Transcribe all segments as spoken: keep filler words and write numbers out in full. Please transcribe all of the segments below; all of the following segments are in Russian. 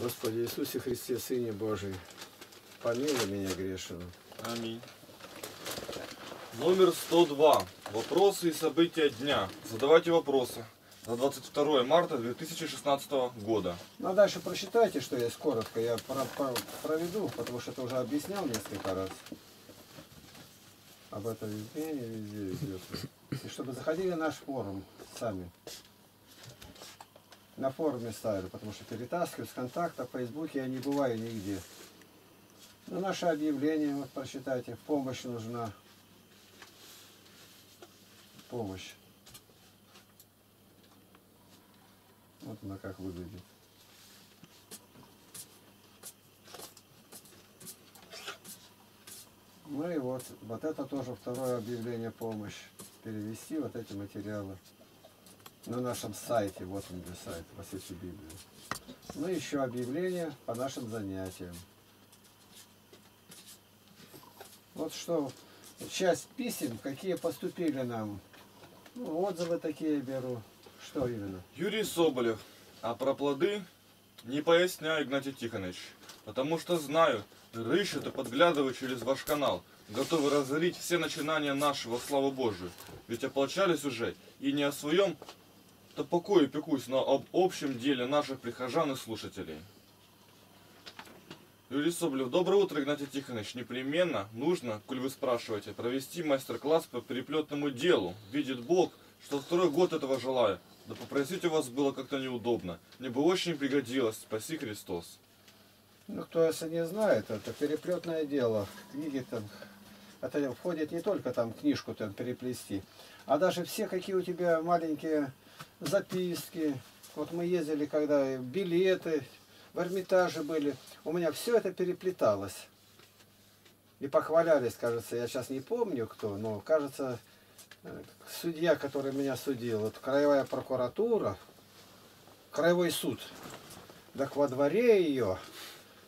Господи Иисусе Христе, Сыне Божий, помилуй меня грешного. Аминь. Номер сто два. Вопросы и события дня. Задавайте вопросы. За двадцать второе марта две тысячи шестнадцатого года. Ну а дальше прочитайте, что есть коротко. Я про про проведу, потому что это уже объяснял несколько раз. Об этом везде, везде, везде. И чтобы заходили в наш форум сами. На форуме ставлю, потому что перетаскиваю с контакта, в Фейсбуке я не бываю нигде. Но наше объявление, вот прочитайте, помощь нужна. Помощь. Вот она как выглядит. Ну и вот, вот это тоже второе объявление помощь. Перевести вот эти материалы на нашем сайте. Вот он где сайт, по сети Библии. Ну и еще объявление по нашим занятиям. Вот что, часть писем, какие поступили нам. Ну, отзывы такие беру. Что именно? Юрий Соболев. А про плоды не поясняю, Игнатий Тихонович. Потому что знаю, рыщут и подглядывают через ваш канал. Готовы разорить все начинания нашего, славы Божию. Ведь ополчались уже и не о своем покое пекусь, но об общем деле наших прихожан и слушателей. Юрий Соболев. Доброе утро, Игнатий Тихонович. Непременно нужно, коль вы спрашиваете, провести мастер-класс по переплетному делу. Видит Бог, что второй год этого желаю. Да попросить у вас было как-то неудобно. Мне бы очень пригодилось. Спаси Христос. Ну, кто если не знает, это переплетное дело. Книги там, это входит не только там книжку там переплести, а даже все какие у тебя маленькие записки. Вот мы ездили, когда билеты в Эрмитаже были. У меня все это переплеталось. И похвалялись, кажется, я сейчас не помню кто, но кажется... Судья, который меня судил, это краевая прокуратура, краевой суд. Так во дворе ее,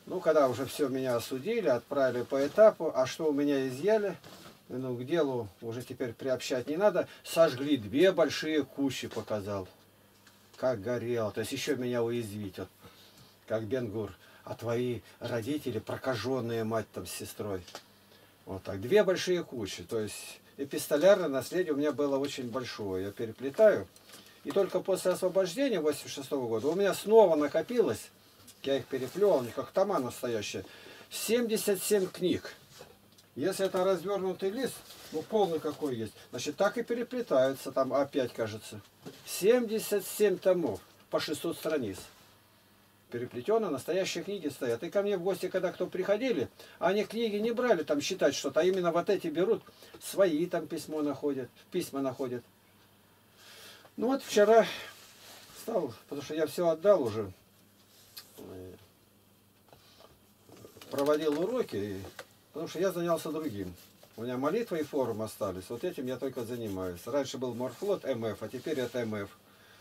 ну когда уже все меня осудили, отправили по этапу, а что у меня изъяли, ну к делу уже теперь приобщать не надо, сожгли две большие кущи, показал, как горело, то есть еще меня уязвить, вот, как Бен-Гур, а твои родители прокаженные мать там с сестрой. Вот так, две большие кучи, то есть... Эпистолярное наследие у меня было очень большое, я переплетаю. И только после освобождения восемьдесят шестого года у меня снова накопилось, я их переплел, у них как тома настоящая, семьдесят семь книг. Если это развернутый лист, ну полный какой есть, значит так и переплетаются, там опять кажется. семьдесят семь томов по шестьсот страниц. Переплетено, настоящие книги стоят. И ко мне в гости, когда кто приходили, они книги не брали там считать что-то, а именно вот эти берут, свои там письмо находят, письма находят. Ну вот вчера стал, потому что я все отдал уже, проводил уроки, потому что я занялся другим. У меня молитва и форум остались, вот этим я только занимаюсь. Раньше был морфлот эм эф, а теперь это эм эф.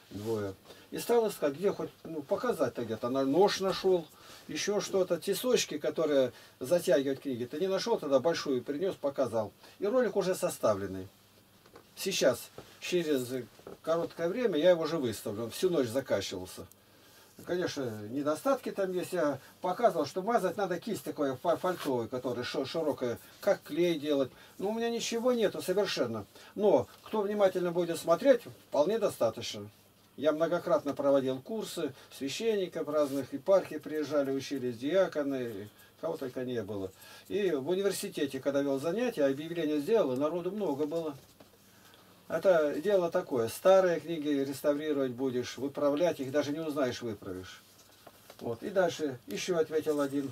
Двое. И стал искать, где хоть ну, показать-то где-то. Нож нашел, еще что-то. Тесочки, которые затягивают книги. Ты не нашел, тогда большую принес, показал. И ролик уже составленный. Сейчас, через короткое время, я его уже выставлю. Он всю ночь закачивался. Конечно, недостатки там есть. Я показывал, что мазать надо кисть такой фольтовой, которая широкая, как клей делать. Но у меня ничего нету совершенно. Но кто внимательно будет смотреть, вполне достаточно. Я многократно проводил курсы, священников разных, епархии приезжали, учились диаконы, кого только не было. И в университете, когда вел занятия, объявление сделал, и народу много было. Это дело такое, старые книги реставрировать будешь, выправлять их, даже не узнаешь, выправишь. Вот. И дальше еще ответил один.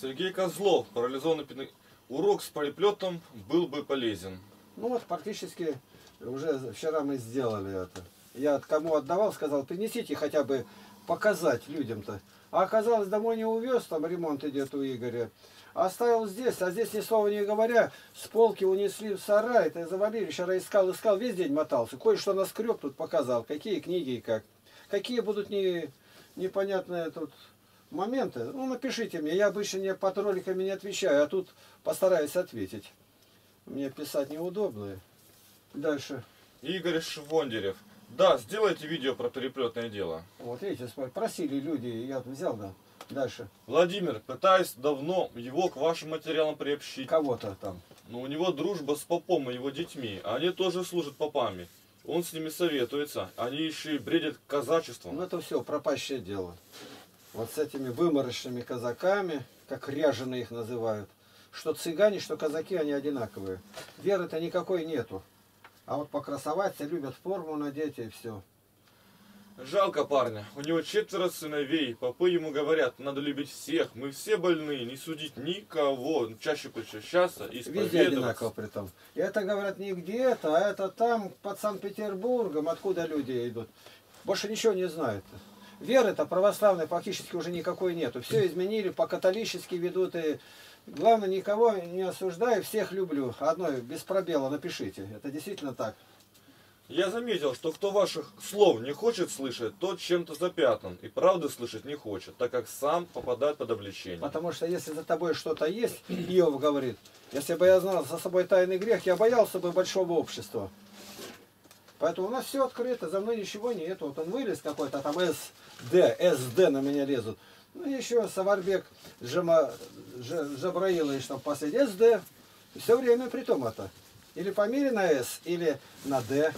Сергей Козлов, парализованный педагог. Урок с переплетом был бы полезен. Ну вот, практически уже вчера мы сделали это. Я кому отдавал, сказал, принесите хотя бы показать людям-то. А оказалось, домой не увез, там ремонт идет у Игоря. Оставил здесь, а здесь ни слова не говоря, с полки унесли в сарай, это завалили. Вчера искал, искал, весь день мотался. Кое-что наскреб тут показал, какие книги и как. Какие будут не, непонятные тут моменты, ну напишите мне. Я обычно не, под роликами не отвечаю, а тут постараюсь ответить. Мне писать неудобно. Дальше. Игорь Швондерев. Да, сделайте видео про переплетное дело. Вот видите, просили люди, я взял, да. Дальше. Владимир, пытаюсь давно его к вашим материалам приобщить. Кого-то там. Но у него дружба с попом и его детьми. Они тоже служат попами. Он с ними советуется. Они еще и бредят казачеством. Ну это все пропащее дело. Вот с этими выморочными казаками, как ряжены их называют. Что цыгане, что казаки, они одинаковые. Веры-то никакой нету. А вот покрасоваться любят, форму надеть и все. Жалко парня. У него четверо сыновей. Попы ему говорят, надо любить всех. Мы все больные, не судить никого. Чаще причащаться и исповедоваться. Везде одинаково при том. И это говорят не где-то, а это там, под Санкт-Петербургом, откуда люди идут. Больше ничего не знают. Веры-то православной фактически уже никакой нету. Все изменили, по-католически ведут. И главное, никого не осуждаю, всех люблю. Одной без пробела напишите. Это действительно так. Я заметил, что кто ваших слов не хочет слышать, тот чем-то запятнан и правды слышать не хочет, так как сам попадает под обличение. Потому что если за тобой что-то есть, Иов говорит, если бы я знал за собой тайный грех, я боялся бы большого общества. Поэтому у нас все открыто, за мной ничего нет. Вот он вылез какой-то, там СД, СД на меня лезут. Ну еще Саварбек Джама, Джабраилович там последний, СД. И все время при том это. Или по мире на С, или на Д.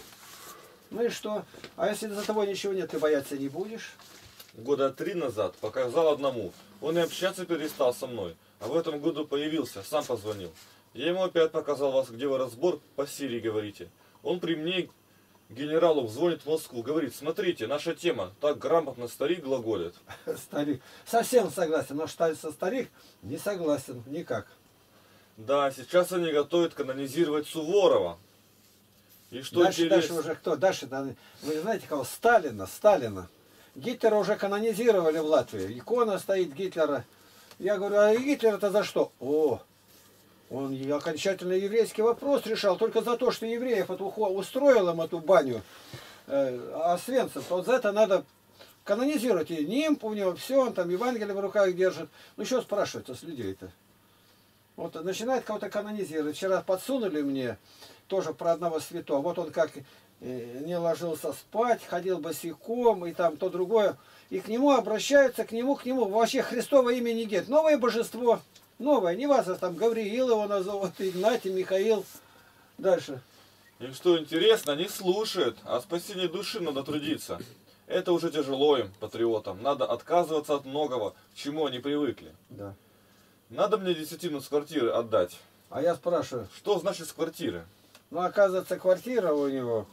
Ну и что? А если за тобой ничего нет, ты бояться не будешь? Года три назад показал одному. Он и общаться перестал со мной. А в этом году появился, сам позвонил. Я ему опять показал вас, где вы разбор по Сирии говорите. Он при мне генералу звонит в Москву. Говорит, смотрите, наша тема. Так грамотно старик глаголит. Старик. Совсем согласен, но со старик не согласен никак. Да, сейчас они готовят канонизировать Суворова. И что дальше, интерес... дальше уже кто? Дальше, вы знаете кого? Сталина, Сталина. Гитлера уже канонизировали в Латвии. Икона стоит Гитлера. Я говорю, а Гитлер-то за что? О, он окончательно еврейский вопрос решал. Только за то, что евреев устроил им эту баню. А свенцев, вот за это надо канонизировать. И нимб у него, все, он там Евангелие в руках держит. Ну что спрашивается с людей-то? Вот начинает кого-то канонизировать. Вчера подсунули мне тоже про одного святого. Вот он как не ложился спать, ходил босиком и там то другое. И к нему обращаются, к нему, к нему. Вообще Христово имя не нет. Новое божество. Новое. Не вас, а там Гавриил его назовут, Игнатий, Михаил. Дальше. Им что интересно, они слушают. О спасении души надо трудиться. Это уже тяжело им, патриотам. Надо отказываться от многого, к чему они привыкли. Да. Надо мне десятину с квартиры отдать. А я спрашиваю. Что значит с квартиры? Ну, оказывается, квартира у него,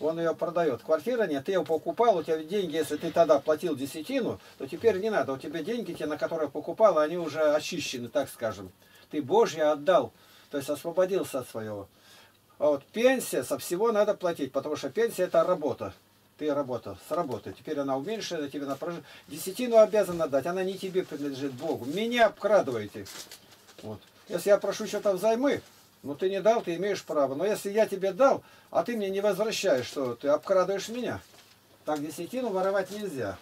он ее продает. Квартира нет, ты ее покупал, у тебя деньги, если ты тогда платил десятину, то теперь не надо. У тебя деньги, те, на которые покупал, они уже очищены, так скажем. Ты Божье отдал, то есть освободился от своего. А вот пенсия, со всего надо платить, потому что пенсия это работа. Ты работа, с работы. Теперь она уменьшена, тебе на прожи... Десятину обязана дать, она не тебе принадлежит, Богу. Меня обкрадываете. Вот. Если я прошу что-то взаймы, ну ты не дал, ты имеешь право. Но если я тебе дал, а ты мне не возвращаешь, что ты обкрадываешь меня. Так десятину воровать нельзя.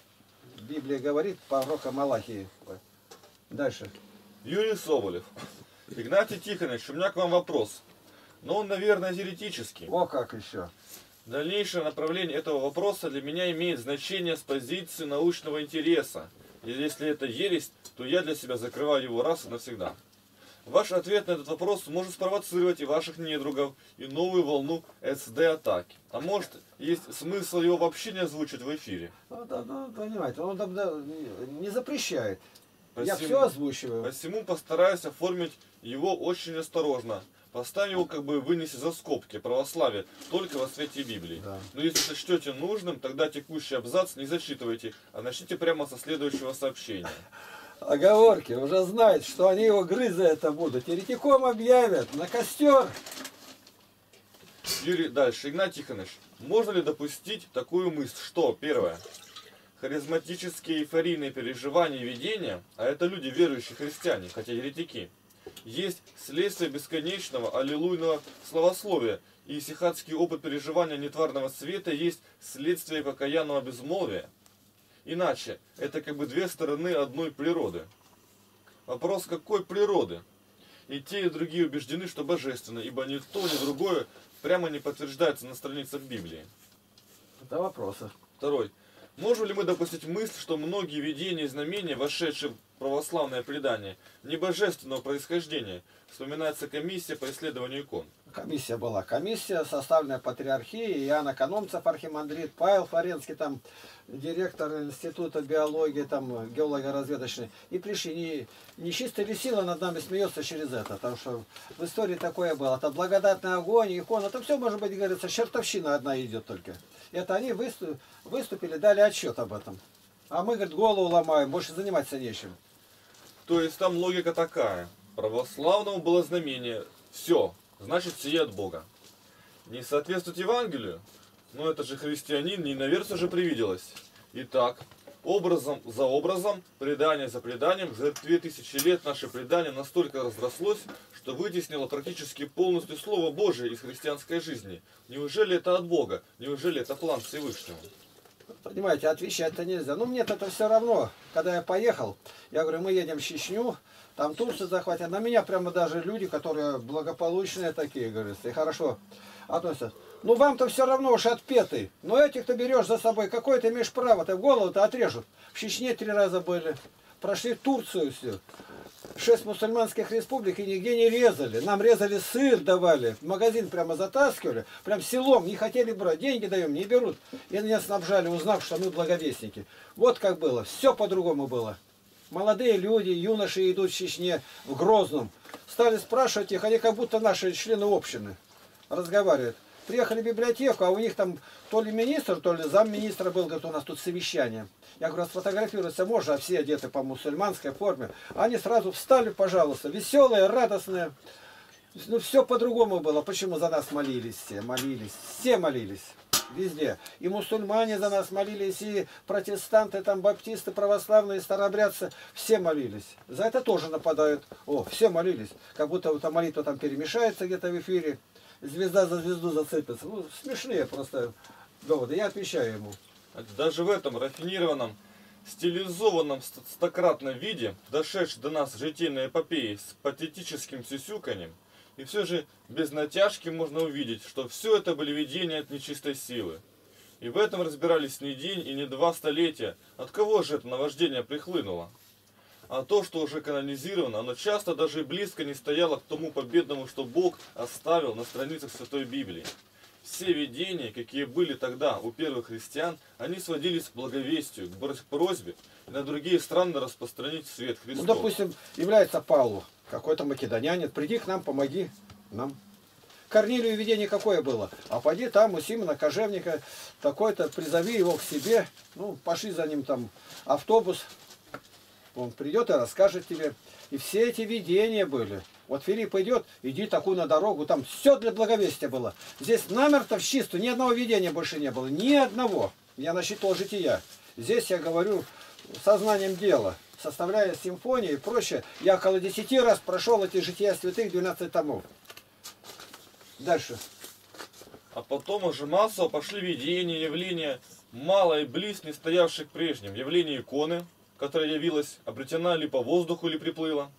Библия говорит, пророка Малахии. Дальше. Юрий Соболев. Игнатий Тихонович, у меня к вам вопрос. Но он, наверное, теоретический. О, как еще. Дальнейшее направление этого вопроса для меня имеет значение с позиции научного интереса. И если это ересь, то я для себя закрываю его раз и навсегда. Ваш ответ на этот вопрос может спровоцировать и ваших недругов, и новую волну СД-атаки. А может, есть смысл его вообще не озвучить в эфире? Ну, да, ну, понимаете, он не запрещает. Посему, я все озвучиваю. Посему постараюсь оформить его очень осторожно. Поставь его, как бы вынеси за скобки православие только во свете Библии. Да. Но если сочтете нужным, тогда текущий абзац не зачитывайте, а начните прямо со следующего сообщения. Оговорки. Уже знают, что они его грызть за это будут. Еретиком объявят. На костер. Юрий, дальше. Игнатий Тихонович, можно ли допустить такую мысль, что, первое, харизматические эйфорийные переживания и видения, а это люди верующие христиане, хотя еретики, есть следствие бесконечного аллилуйного словословия, и сихатский опыт переживания нетварного света есть следствие покаянного безмолвия. Иначе, это как бы две стороны одной природы. Вопрос, какой природы? И те, и другие убеждены, что божественно, ибо ни то, ни другое прямо не подтверждается на страницах Библии. Частота вопроса. Второй. Можем ли мы допустить мысль, что многие видения и знамения, вошедшие в православное предание, не божественного происхождения? Вспоминается комиссия по исследованию икон. Комиссия была. Комиссия, составленная патриархией, Иоанна Кономцев, архимандрит, Павел Фаренский, там, директор института биологии, там, геолого-разведочный. И пришли. Не, нечистая ли сила над нами смеется через это? Потому что в истории такое было. Это благодатный огонь, икона. Это все, может быть, говорится, чертовщина одна идет только. Это они выступили, дали отчет об этом. А мы, говорит, голову ломаем, больше заниматься нечем. То есть там логика такая. Православному было знамение. Все. Значит, сие от Бога. Не соответствует Евангелию? Но это же христианин, неиноверцу же привиделось. Итак, образом за образом, предание за преданием, за две тысячи лет наше предание настолько разрослось, что вытеснило практически полностью Слово Божие из христианской жизни. Неужели это от Бога? Неужели это план Всевышнего? Понимаете, отвечать-то нельзя. Ну, мне-то это все равно. Когда я поехал, я говорю, мы едем в Чечню, там Турцию захватят. На меня прямо даже люди, которые благополучные такие, говорится, и хорошо относятся. Ну, вам-то все равно уж отпетый. Но этих ты берешь за собой. Какое ты имеешь право? Ты в голову-то отрежут. В Чечне три раза были. Прошли Турцию все. Шесть мусульманских республик и нигде не резали. Нам резали сыр, давали. В магазин прямо затаскивали. Прям селом не хотели брать. Деньги даем, не берут. И меня снабжали, узнав, что мы благовестники. Вот как было. Все по-другому было. Молодые люди, юноши идут в Чечне, в Грозном. Стали спрашивать их, они как будто наши члены общины разговаривают. Приехали в библиотеку, а у них там то ли министр, то ли замминистра был, говорит, у нас тут совещание. Я говорю, сфотографироваться можно, а все одеты по мусульманской форме. Они сразу встали, пожалуйста, веселые, радостные. Ну, все по-другому было. Почему за нас молились все, молились, все молились. Везде. И мусульмане за нас молились, и протестанты, там, баптисты, православные, старообрядцы. Все молились. За это тоже нападают. О, все молились. Как будто вот, там, молитва там перемешается где-то в эфире. Звезда за звезду зацепится. Ну, смешные просто доводы. Я отвечаю ему. Даже в этом рафинированном, стилизованном стократном виде, дошедшей до нас житейной эпопеи с патетическим сюсюканьем, и все же без натяжки можно увидеть, что все это были видения от нечистой силы. И в этом разбирались не день и не два столетия. От кого же это наваждение прихлынуло? А то, что уже канонизировано, оно часто даже и близко не стояло к тому победному, что Бог оставил на страницах Святой Библии. Все видения, какие были тогда у первых христиан, они сводились к благовестию, к просьбе на другие страны распространить свет Христов. Ну, допустим, является Павлу, какой-то македонянин, приди к нам, помоги нам. Корнилию видение какое было? А поди там у Симона Кожевника такой-то, призови его к себе, ну, пошли за ним там автобус. Он придет и расскажет тебе. И все эти видения были. Вот Филипп идет, иди такую на дорогу. Там все для благовестия было. Здесь намертво в чистую. Ни одного видения больше не было. Ни одного. Я насчитал жития. Здесь я говорю сознанием дела. Составляя симфонии и прочее. Я около десяти раз прошел эти жития святых, двенадцать томов. Дальше. А потом уже массово пошли видения, явления. Мало и близ не стоявших к прежним. Явления иконы, которая явилась, обретена ли по воздуху, ли приплыла.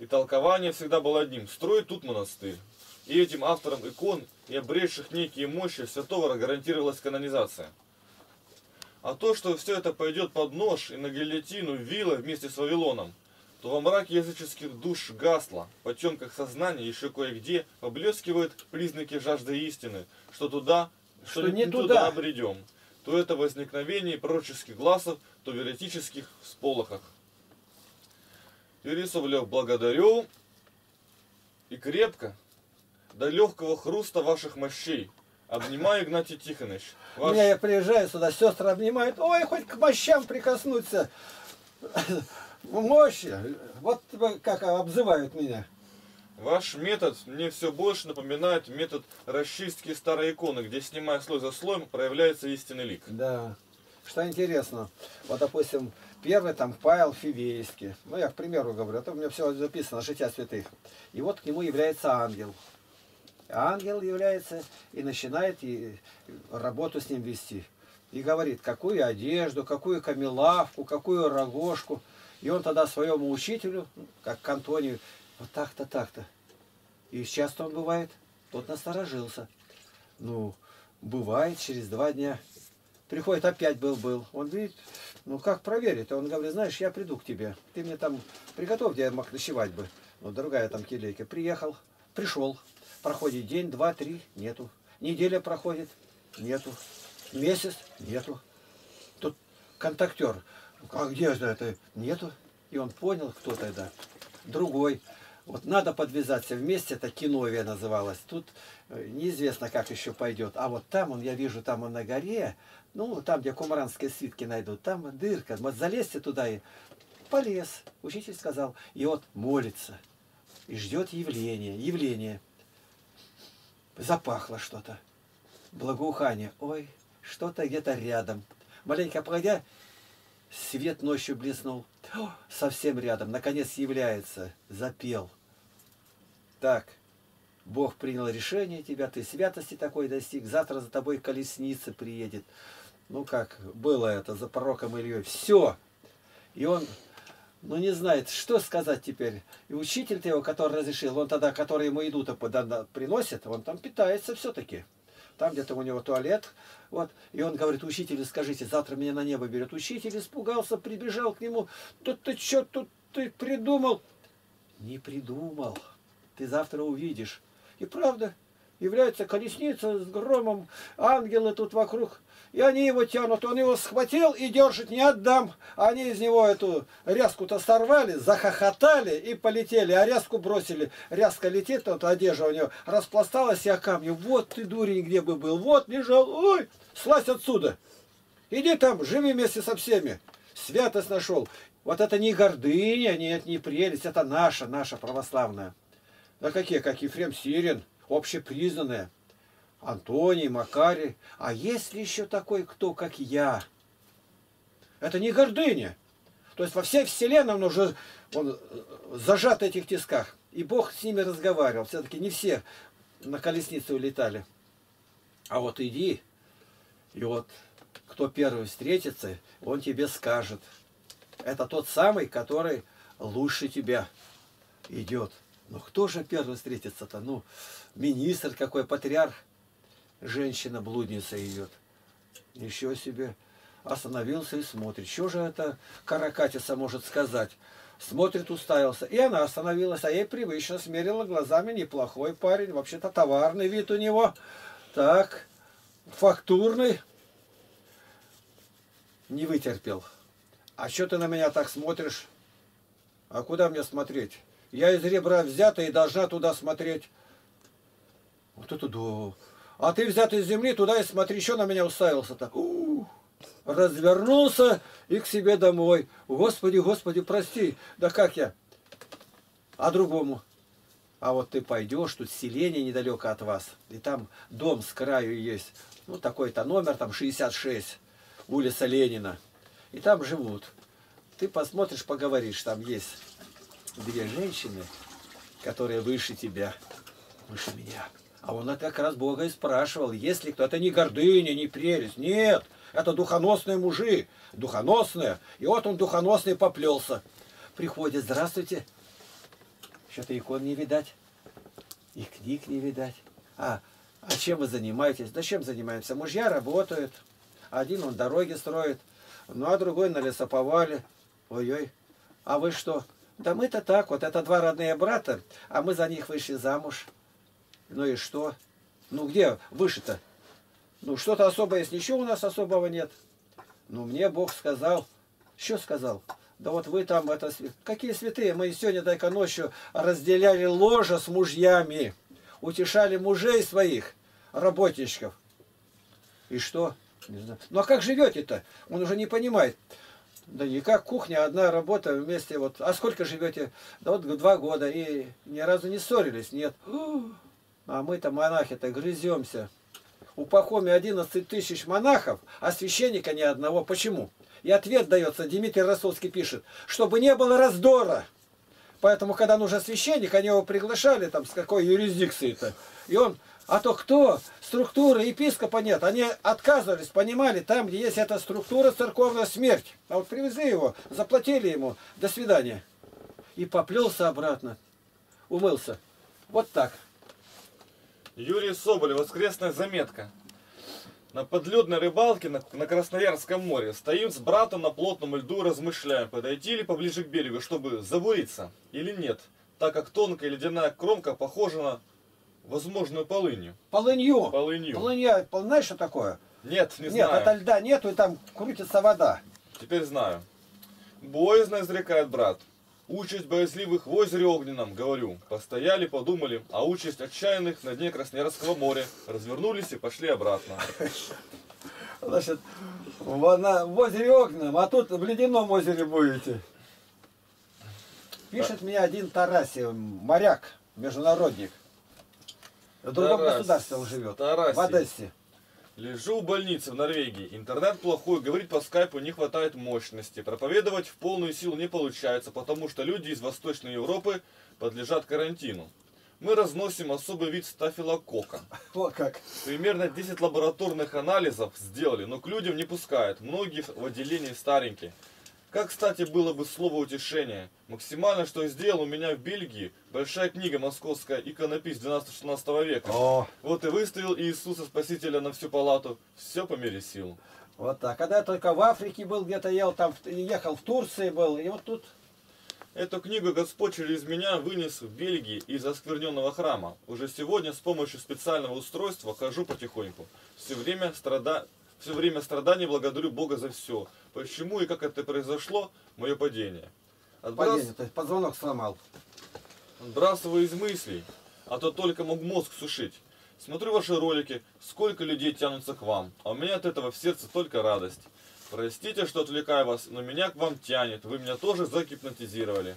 И толкование всегда было одним. Строй тут монастырь. И этим авторам икон и обретших некие мощи святого гарантировалась канонизация. А то, что все это пойдет под нож и на гильотину вилы вместе с Вавилоном, то во мраке языческих душ гасло, в потемках сознания еще кое-где поблескивают признаки жажды истины, что туда, что, что не туда обредем. То это возникновение пророческих гласов, то в еретических всполохах. Юрий Соболев, благодарю и крепко, до легкого хруста ваших мощей. Обнимаю, Игнатий Тихонович. Ваш... Меня я приезжаю сюда, сестры обнимают. Ой, хоть к мощам прикоснуться. Мощи. Вот как обзывают меня. Ваш метод мне все больше напоминает метод расчистки старой иконы, где, снимая слой за слоем, проявляется истинный лик. Да. Что интересно, вот, допустим, первый там Павел Фивейский. Ну, я, к примеру, говорю, это у меня все записано, жития святых. И вот к нему является ангел. Ангел является и начинает и работу с ним вести. И говорит, какую одежду, какую камелавку, какую рогожку. И он тогда своему учителю, как к Антонию, вот так-то, так-то. И часто он бывает, тот насторожился. Ну, бывает через два дня. Приходит, опять был-был. Он видит, ну как проверит? Он говорит, знаешь, я приду к тебе. Ты мне там приготовь, где я мог ночевать бы. Ну, другая там келейка. Приехал, пришел. Проходит день, два, три, нету. Неделя проходит, нету. Месяц, нету. Тут контактер. А где же это? Нету. И он понял, кто тогда. Другой. Вот надо подвязаться вместе, это киновия называлось. Тут неизвестно, как еще пойдет. А вот там, он, я вижу, там он на горе, ну, там, где кумранские свитки найдут, там дырка. Вот залезьте туда и полез. Учитель сказал. И вот молится. И ждет явление. Явление. Запахло что-то. Благоухание. Ой, что-то где-то рядом. Маленько погодя, свет ночью блеснул. О, совсем рядом. Наконец является. Запел. Так. Бог принял решение тебя. Ты святости такой достиг. Завтра за тобой колесница приедет. Ну как было это за пророком Ильей. Все. И он, ну, не знает, что сказать теперь. И учитель-то его, который разрешил, он тогда, который ему еду-то приносит, он там питается все-таки. Там где-то у него туалет. Вот. И он говорит, учителю скажите, завтра меня на небо берет. Учитель испугался, прибежал к нему. Тут ты что, тут ты придумал? Не придумал. Ты завтра увидишь. И правда, является колесница с громом. Ангелы тут вокруг. И они его тянут. Он его схватил и держит. Не отдам. Они из него эту ряску-то сорвали, захохотали и полетели. А ряску бросили. Ряска летит, вот одежда у него распласталась и о камни. Вот ты, дурень, где бы был. Вот лежал. Ой, слазь отсюда. Иди там, живи вместе со всеми. Святость нашел. Вот это не гордыня, нет, не прелесть. Это наша, наша православная. Да какие, как Ефрем Сирин, общепризнанная. Антоний, Макарий. А есть ли еще такой, кто, как я? Это не гордыня. То есть во всей вселенной он уже он зажат в этих тисках. И Бог с ними разговаривал. Все-таки не все на колесницу улетали. А вот иди, и вот кто первый встретится, он тебе скажет. Это тот самый, который лучше тебя идет. Ну кто же первый встретится-то? Ну, министр какой, патриарх. Женщина-блудница идет. Еще себе. Остановился и смотрит. Что же это каракатица может сказать? Смотрит, уставился. И она остановилась, а ей привычно смерила глазами. Неплохой парень. Вообще-то товарный вид у него. Так. Фактурный. Не вытерпел. А что ты на меня так смотришь? А куда мне смотреть? Я из ребра взята и должна туда смотреть. Вот это да. А ты взят из земли, туда и смотри, еще на меня уставился-то. Развернулся и к себе домой. Господи, Господи, прости. Да как я? А другому? А вот ты пойдешь, тут селение недалеко от вас. И там дом с краю есть. Ну, такой-то номер, там шестьдесят шесть, улица Ленина. И там живут. Ты посмотришь, поговоришь. Там есть две женщины, которые выше тебя, выше меня. А он как раз Бога и спрашивал, если кто... Это не гордыня, не прелесть. Нет, это духоносные мужи. Духоносные. И вот он духоносный поплелся. Приходит, здравствуйте. Что-то икон не видать. И книг не видать. А, а чем вы занимаетесь? Да чем занимаемся? Мужья работают. Один он дороги строит. Ну, а другой на лесоповале. Ой-ой. А вы что? Да мы-то так вот. Это два родные брата, а мы за них вышли замуж. Ну и что? Ну где выше-то? Ну что-то особое есть. Ничего у нас особого нет. Ну мне Бог сказал. Что сказал? Да вот вы там это... Какие святые? Мы сегодня только ночью разделяли ложа с мужьями. Утешали мужей своих, работничков. И что? Не знаю. Ну а как живете-то? Он уже не понимает. Да никак, кухня, одна работа вместе. Вот. А сколько живете? Да вот два года. И ни разу не ссорились. Нет. А мы-то, монахи-то, грыземся. У Пахоми одиннадцать тысяч монахов, а священника ни одного. Почему? И ответ дается, Дмитрий Рассовский пишет, чтобы не было раздора. Поэтому, когда нужен священник, они его приглашали, там, с какой юрисдикции-то. И он, а то кто? Структуры епископа нет. Они отказывались, понимали, там, где есть эта структура, церковная смерть. А вот привезли его, заплатили ему, до свидания. И поплелся обратно, умылся. Вот так. Юрий Соболев. Воскресная заметка. На подледной рыбалке на, на Красноярском море стоим с братом на плотном льду, размышляем, подойти ли поближе к берегу, чтобы забуриться или нет, так как тонкая ледяная кромка похожа на возможную полынью. Полынью? Полынью. Полынья, знаешь, что такое? Нет, не знаю. Нет, это льда нету, и там крутится вода. Теперь знаю. Боязно, изрекает брат. Участь боязливых в озере огненном, говорю. Постояли, подумали, а участь отчаянных на дне Красноярского моря. Развернулись и пошли обратно. Значит, в озере огненном, а тут в ледяном озере будете. Пишет мне один Тарасий, моряк, международник. В другом государстве он живет, в Одессе. Лежу в больнице в Норвегии. Интернет плохой, говорить по скайпу не хватает мощности. Проповедовать в полную силу не получается, потому что люди из Восточной Европы подлежат карантину. Мы разносим особый вид стафилококка. Вот как. Примерно десять лабораторных анализов сделали, но к людям не пускают. Многие в отделении старенькие. Как, кстати, было бы слово утешения. Максимально, что сделал у меня в Бельгии, большая книга московская, иконопись двенадцатого-шестнадцатого века. О. Вот и выставил Иисуса Спасителя на всю палату. Все по мере сил. Вот так. Когда я только в Африке был, где-то ел, там ехал в Турции был, и вот тут... Эту книгу Господь через меня вынес в Бельгии из оскверненного храма. Уже сегодня с помощью специального устройства хожу потихоньку. Все время страдаю. Все время страданий благодарю Бога за все. Почему и как это произошло, мое падение. Отбрас... Падение, то есть позвонок сломал. Отбрасываю из мыслей, а то только мог мозг сушить. Смотрю ваши ролики, сколько людей тянутся к вам, а у меня от этого в сердце только радость. Простите, что отвлекаю вас, но меня к вам тянет, вы меня тоже загипнотизировали.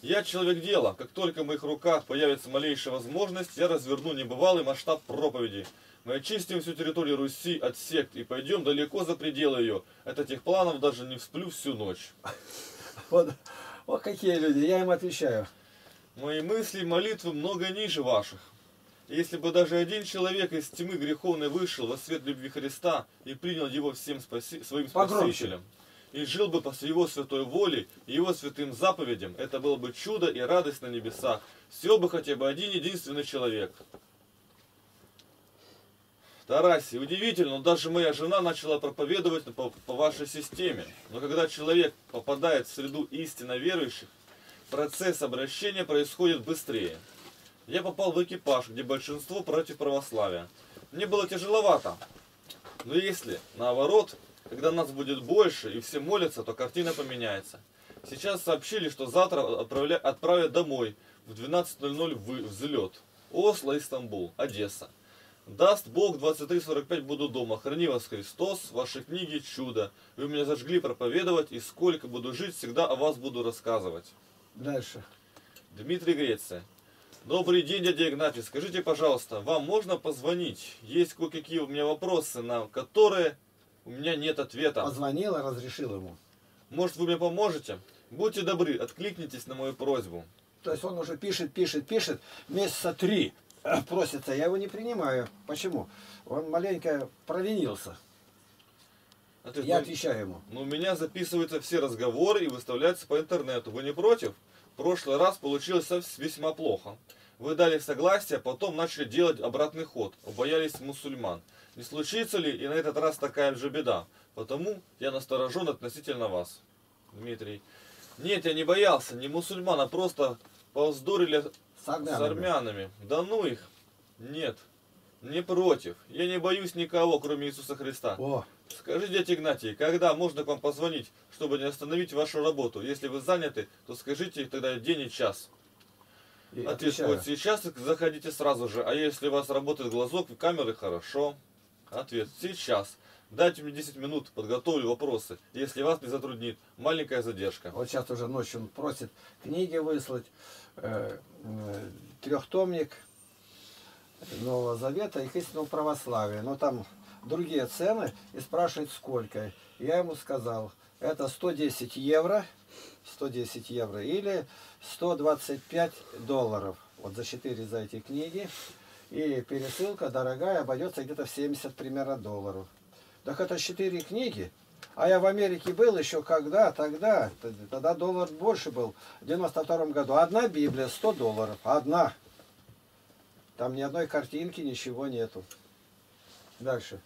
Я человек дела, как только в моих руках появится малейшая возможность, я разверну небывалый масштаб проповеди. Мы очистим всю территорию Руси от сект и пойдем далеко за пределы ее. От этих планов даже не всплю всю ночь. Вот, вот какие люди, я им отвечаю. Мои мысли и молитвы много ниже ваших. Если бы даже один человек из тьмы греховной вышел во свет любви Христа и принял его всем спаси... своим спасителем, и жил бы по его святой воле и его святым заповедям, это было бы чудо и радость на небесах. Все бы хотя бы один единственный человек. Тарасий, удивительно, но даже моя жена начала проповедовать по, по вашей системе. Но когда человек попадает в среду истинно верующих, процесс обращения происходит быстрее. Я попал в экипаж, где большинство против православия. Мне было тяжеловато. Но если, наоборот, когда нас будет больше и все молятся, то картина поменяется. Сейчас сообщили, что завтра отправля... отправят домой в двенадцать ноль-ноль в... взлет. Осло, Истамбул, Одесса. Даст Бог, двадцать три сорок пять буду дома. Храни вас Христос, ваши книги чудо. Вы меня зажгли проповедовать, и сколько буду жить, всегда о вас буду рассказывать. Дальше. Дмитрий Греция. Добрый день, дядя Игнатий. Скажите, пожалуйста, вам можно позвонить? Есть кое-какие у меня вопросы, на которые у меня нет ответа. Позвонила, разрешил ему. Может, вы мне поможете? Будьте добры, откликнитесь на мою просьбу. То есть он уже пишет, пишет, пишет, месяца три. Просится, я его не принимаю. Почему? Он маленько провинился. А ты, я ну, отвечаю ему. Ну, у меня записываются все разговоры и выставляются по интернету. Вы не против? В прошлый раз получилось весьма плохо. Вы дали согласие, потом начали делать обратный ход. Боялись мусульман. Не случится ли и на этот раз такая же беда? Потому я насторожен относительно вас. Дмитрий. Нет, я не боялся. Не мусульман, а просто повздорили... С армянами. С армянами. Да ну их. Нет. Не против. Я не боюсь никого, кроме Иисуса Христа. О. Скажи, дядя Игнатий, когда можно к вам позвонить, чтобы не остановить вашу работу? Если вы заняты, то скажите тогда день и час. И ответ, вот сейчас заходите сразу же. А если у вас работает глазок в камеры, хорошо. Ответ, сейчас. Дайте мне десять минут, подготовлю вопросы. Если вас не затруднит, маленькая задержка. Вот сейчас уже ночью он просит книги выслать, э, э, трехтомник Нового Завета и Истинного Православия. Но там другие цены и спрашивает, сколько. Я ему сказал, это сто десять евро, сто десять евро или сто двадцать пять долларов. Вот за четыре за эти книги. И пересылка дорогая обойдется где-то в семьдесят примерно долларов. Так это четыре книги. А я в Америке был еще когда, тогда, тогда доллар больше был, в девяносто втором году. Одна Библия, сто долларов, одна. Там ни одной картинки, ничего нету. Дальше.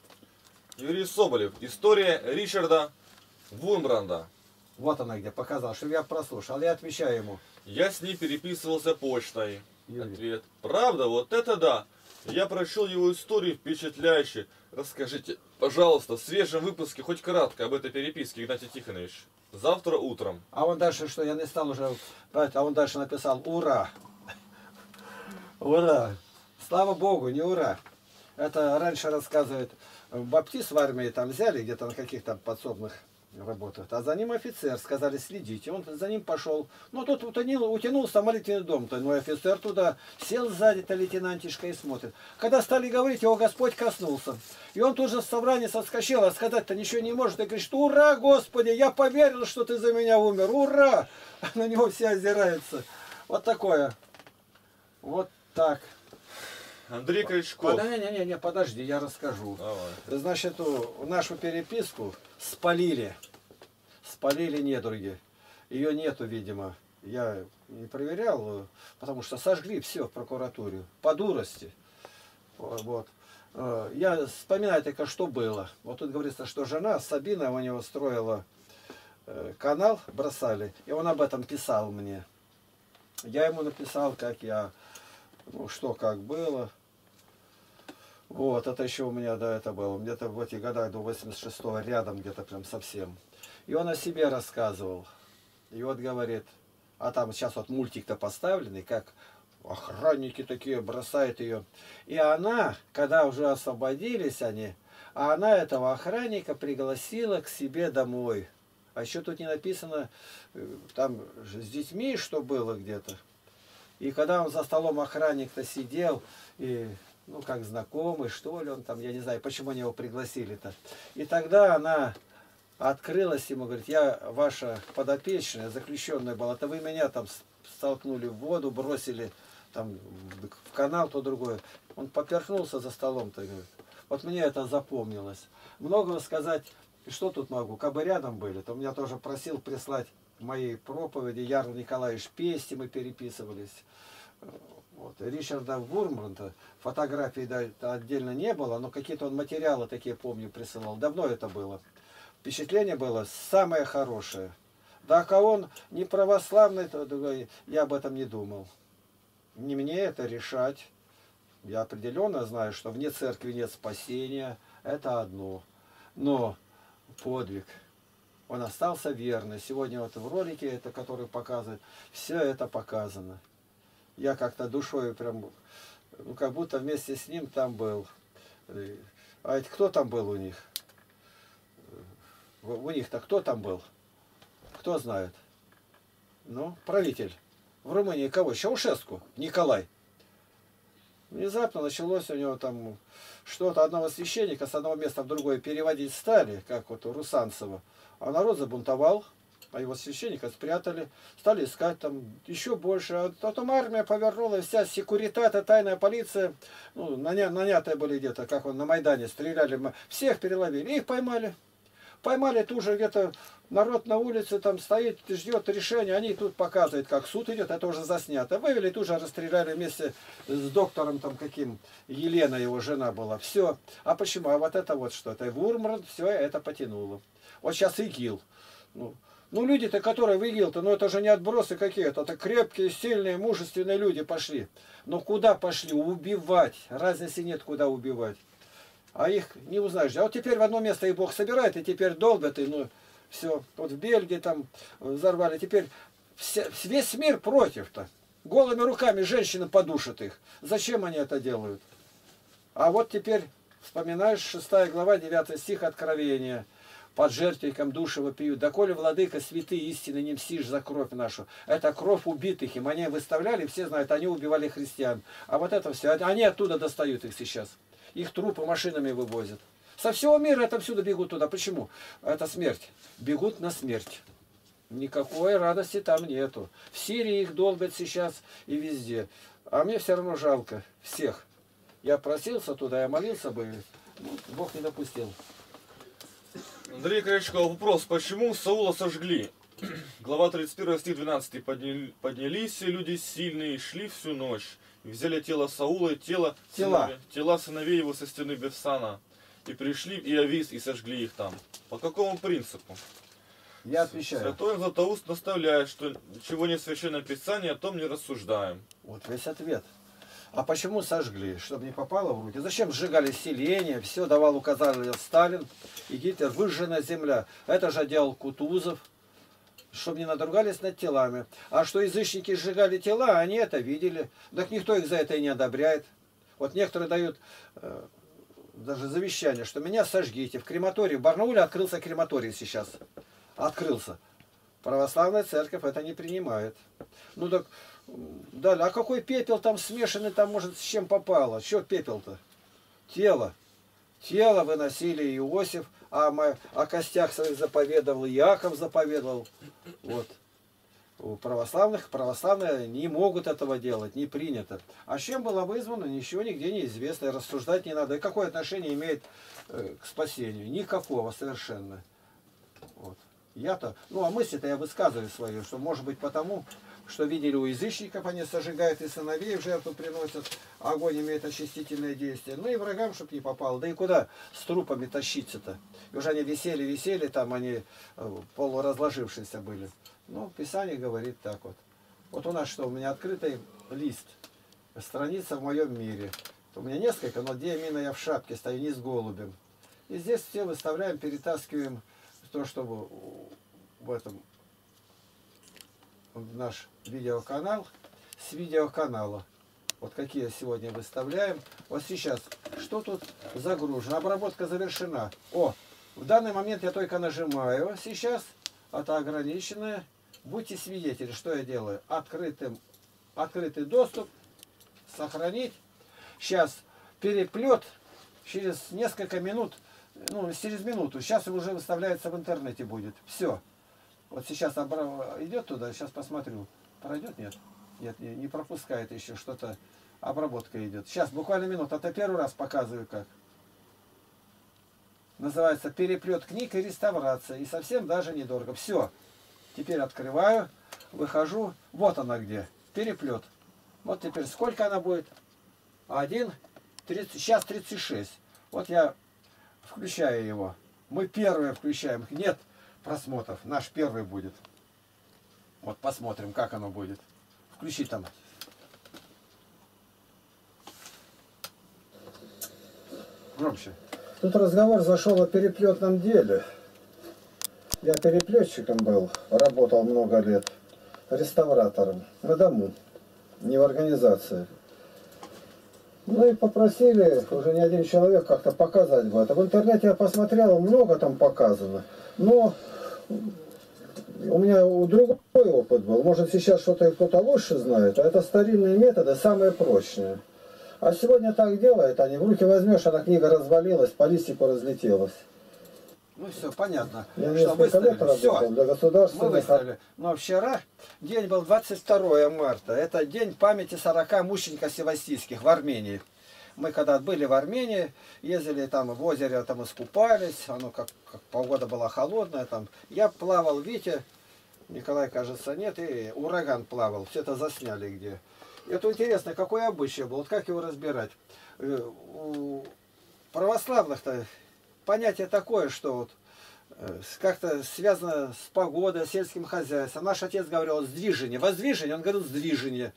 Юрий Соболев. История Ричарда Вурмбранда. Вот она где, показал, что я прослушал. Я отвечаю ему. Я с ним переписывался почтой. Юрий. Ответ. Правда? Вот это да. Я прочел его историю впечатляюще. Расскажите, пожалуйста, в свежем выпуске хоть кратко об этой переписке, Игнатий Тихонович. Завтра утром. А он дальше что? Я не стал уже брать, а он дальше написал «Ура!». Ура! Слава Богу, не ура. Это раньше рассказывает, баптист в армии там взяли, где-то на каких-то подсобных работает. А за ним офицер, сказали, следите. Он за ним пошел. Ну, тут утянул, утянулся молитвенный дом-то. Но офицер туда сел сзади-то лейтенантишка и смотрит. Когда стали говорить, его Господь коснулся. И он тут же в собрании соскочил, а сказать-то ничего не может. И кричит, ура, Господи, я поверил, что ты за меня умер. Ура! На него все озираются. Вот такое. Вот так. Андрей Корячков. Под... Не, не, не, подожди, я расскажу. Давай. Значит, нашу переписку спалили. Спалили недруги. Ее нету, видимо. Я не проверял, потому что сожгли все в прокуратуре. По дурости. Вот. Я вспоминаю только, что было. Вот тут говорится, что жена Сабина у него строила канал, бросали. И он об этом писал мне. Я ему написал, как я... Ну, что, как было. Вот, это еще у меня, да, это было. Где-то в эти годы, до восемьдесят шестого, рядом где-то прям совсем. И он о себе рассказывал. И вот говорит, а там сейчас вот мультик-то поставленный, как охранники такие бросают ее. И она, когда уже освободились они, а она этого охранника пригласила к себе домой. А еще тут не написано, там с детьми что было где-то. И когда он за столом охранник-то сидел, и, ну, как знакомый, что ли, он там, я не знаю, почему они его пригласили-то. И тогда она открылась ему, говорит, я ваша подопечная, заключенная была, то вы меня там столкнули в воду, бросили там в канал, то другое. Он поперхнулся за столом-то, говорит, вот мне это запомнилось. Многого сказать, что тут могу, кабы рядом были, то меня тоже просил прислать. Моей проповеди Ярл Николаевич песни мы переписывались. Вот. Ричарда Вурмбранда фотографий да, отдельно не было, но какие-то он материалы такие, помню, присылал. Давно это было. Впечатление было самое хорошее. Да, а он не православный, то я об этом не думал. Не мне это решать. Я определенно знаю, что вне церкви нет спасения. Это одно. Но подвиг... Он остался верный. Сегодня вот в ролике, это, который показывает, все это показано. Я как-то душой прям, ну, как будто вместе с ним там был. А это кто там был у них? У них-то кто там был? Кто знает? Ну, правитель. В Румынии кого? Чаушеску? Николай. Внезапно началось у него там что-то, одного священника с одного места в другое переводить стали, как вот у Русанцева. А народ забунтовал, а его священника спрятали, стали искать там еще больше. А потом армия повернула, и вся секуритата, тайная полиция, ну, нанятые были где-то, как он на Майдане, стреляли, всех переловили, их поймали. Поймали тут же где-то, народ на улице там стоит, ждет решения, они тут показывают, как суд идет, это уже заснято. Вывели, тут же расстреляли вместе с доктором там каким, Елена, его жена была, все. А почему? А вот это вот что-то, и Вурмбранд все это потянуло. Вот сейчас ИГИЛ. Ну, ну люди-то, которые в ИГИЛ-то, ну это же не отбросы какие-то. Это крепкие, сильные, мужественные люди пошли. Но куда пошли? Убивать. Разницы нет, куда убивать. А их не узнаешь. А вот теперь в одно место и Бог собирает, и теперь долбят, и ну все. Вот в Бельгии там взорвали. Теперь все, весь мир против-то. Голыми руками женщины подушат их. Зачем они это делают? А вот теперь вспоминаешь шестая глава, девятый стих Откровения. Под жертвенником души вопиют. Доколе, владыка, святые истины не мстишь за кровь нашу. Это кровь убитых. Им они выставляли, все знают, они убивали христиан. А вот это все, они оттуда достают их сейчас. Их трупы машинами вывозят. Со всего мира отовсюду бегут туда. Почему? Это смерть. Бегут на смерть. Никакой радости там нету. В Сирии их долбят сейчас и везде. А мне все равно жалко всех. Я просился туда, я молился бы. Ну, Бог не допустил. Андрей Корячков, вопрос, почему Саула сожгли? Глава тридцать первый, стих двенадцатый. Подня... Поднялись все люди сильные, шли всю ночь, и взяли тело Саула и тело тела. Сыновей, тела сыновей его со стены Бевсана. и пришли в Иавис и сожгли их там. По какому принципу? Я отвечаю. Святой Златоуст наставляет, что чего не в Священном Писании, о том не рассуждаем. Вот весь ответ. А почему сожгли? Чтобы не попало в руки. Зачем сжигали селение? Все давал указания Сталин и Гитлер. Выжженная земля. Это же делал Кутузов. Чтобы не надругались над телами. А что язычники сжигали тела, они это видели. Так никто их за это и не одобряет. Вот некоторые дают э, даже завещание, что меня сожгите. В крематории, в Барнауле открылся крематорий сейчас. Открылся. Православная церковь это не принимает. Ну так... Далее. А какой пепел там смешанный, там может с чем попало? Что пепел-то? Тело. Тело выносили Иосиф, а мы, о костях своих заповедовал, Иаков заповедовал. Вот. У православных, православные не могут этого делать, не принято. А чем было вызвано, ничего нигде не известно, и рассуждать не надо. И какое отношение имеет э, к спасению? Никакого совершенно. Вот. Я-то, ну а мысли-то я высказываю свою, что может быть потому... что видели у язычников, они сожигают и сыновей в жертву приносят, огонь имеет очистительное действие, ну и врагам, чтобы не попало, да и куда с трупами тащиться-то, и уже они висели-висели, там они полуразложившиеся были, ну, Писание говорит так вот, вот у нас что, у меня открытый лист, страница в моем мире, у меня несколько, но где именно я в шапке стою, не с голубем, и здесь все выставляем, перетаскиваем то, чтобы в этом... наш видеоканал с видеоканала. Вот какие сегодня выставляем. Вот сейчас, что тут загружено? Обработка завершена. О, в данный момент я только нажимаю сейчас. Это ограниченное. Будьте свидетели, что я делаю. Открытым, открытый доступ. Сохранить. Сейчас переплет через несколько минут, ну, через минуту. Сейчас уже выставляется в интернете будет. Все. Вот сейчас обра... идет туда, сейчас посмотрю. Пройдет? Нет? Нет, не, не пропускает еще что-то. Обработка идет. Сейчас, буквально минут. Это первый раз показываю как. Называется «Переплет книг и реставрация». И совсем даже недорого. Все. Теперь открываю, выхожу. Вот она где. Переплет. Вот теперь сколько она будет? один, тридцать, сейчас тридцать шесть. Вот я включаю его. Мы первые включаем. Нет. Просмотров. Наш первый будет. Вот посмотрим, как оно будет. Включи там. Громче. Тут разговор зашел о переплетном деле. Я переплетчиком был. Работал много лет. Реставратором. На дому. Не в организации. Ну и попросили, уже не один человек, как-то показать бы это. В интернете я посмотрел, много там показано. Но... у меня другой опыт был. Может, сейчас что-то кто-то лучше знает, а это старинные методы, самые прочные. А сегодня так делают они. В руки возьмешь, она книга развалилась, по листику разлетелась. Ну все, понятно. Я что выставили. Все, для государства мы выставили. Но вчера день был двадцать второе марта. Это день памяти сорока мучеников севастийских в Армении. Мы когда были в Армении, ездили там в озере, там искупались, оно как, как погода была холодная, там я плавал, Витя, Николай, кажется, нет, и ураган плавал, все это засняли где. Это интересно, какое обычай было, вот как его разбирать. У православных-то понятие такое, что вот как-то связано с погодой, с сельским хозяйством. Наш отец говорил сдвижение, воздвижение, он говорил сдвижение.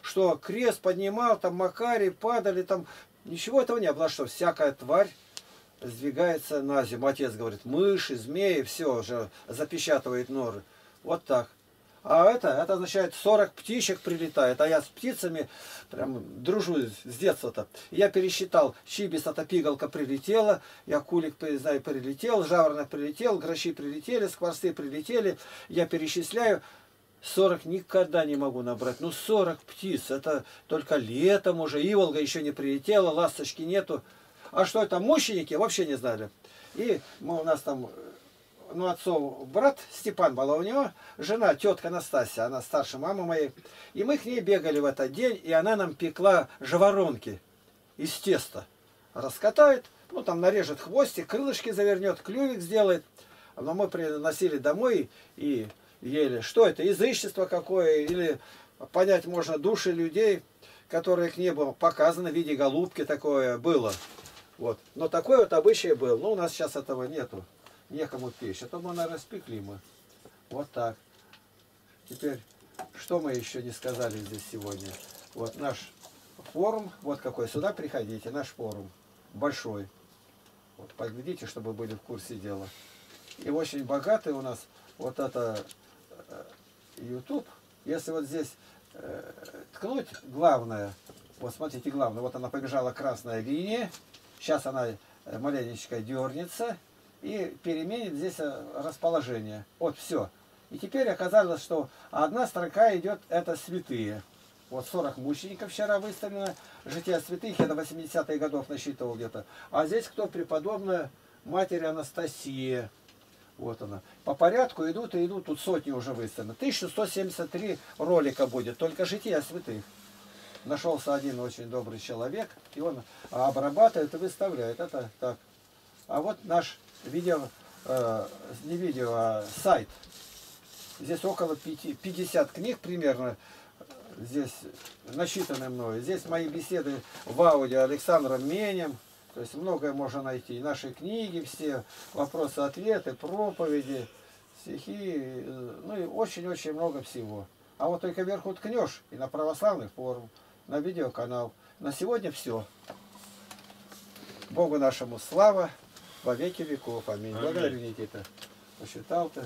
Что крест поднимал, там Макарий, падали, там ничего этого не было, что всякая тварь сдвигается на зиму. Отец говорит, мыши, змеи, все уже запечатывает норы. Вот так. А это, это означает сорок птичек прилетает, а я с птицами прям дружу с детства-то. Я пересчитал, чибис, это пигалка прилетела, я кулик, знаю, прилетел, жаворонок прилетел, грачи прилетели, скворцы прилетели, я перечисляю. сорок никогда не могу набрать. Ну, сорок птиц. Это только летом уже. Иволга еще не прилетела, ласточки нету. А что это, мученики? Вообще не знали. И мы у нас там, ну, отцов брат Степан был, а у него жена, тетка Настасья, она старше мамы моей. И мы к ней бегали в этот день, и она нам пекла жаворонки из теста. Раскатает, ну, там нарежет хвостик, крылышки завернет, клювик сделает. Но мы приносили домой и... ели. Что это? Язычество какое? Или понять можно души людей, которые к небу показаны в виде голубки, такое было. Вот. Но такой вот обычай был. Но у нас сейчас этого нету. Некому печь. А то мы, наверное, спекли мы. Вот так. Теперь, что мы еще не сказали здесь сегодня? Вот наш форум. Вот какой. Сюда приходите. Наш форум. Большой. Вот, подглядите, чтобы были в курсе дела. И очень богатый у нас вот это YouTube. Если вот здесь э, ткнуть, главное, вот смотрите, главное, вот она побежала красная линия, сейчас она маленечко дернется и переменит здесь расположение. Вот все. И теперь оказалось, что одна строка идет, это святые. Вот сорок мучеников вчера выставлено, жития святых, я до восьмидесятых годов насчитывал где-то. А здесь кто? Преподобная Матерь Анастасия. Вот она. По порядку идут и идут, тут сотни уже выставлены. тысяча сто семьдесят три ролика будет, только жития святых. Нашелся один очень добрый человек, и он обрабатывает и выставляет. Это так. А вот наш видео, э, не видео, а сайт. Здесь около пятидесяти книг примерно. Здесь насчитаны мною. Здесь мои беседы в аудио Александром Менем. То есть многое можно найти. И наши книги все, вопросы-ответы, проповеди, стихи, ну и очень-очень много всего. А вот только вверху ткнешь и на православный форум, на видеоканал. На сегодня все. Богу нашему слава во веки веков. Аминь. Благодарю, Никита. Посчитал ты.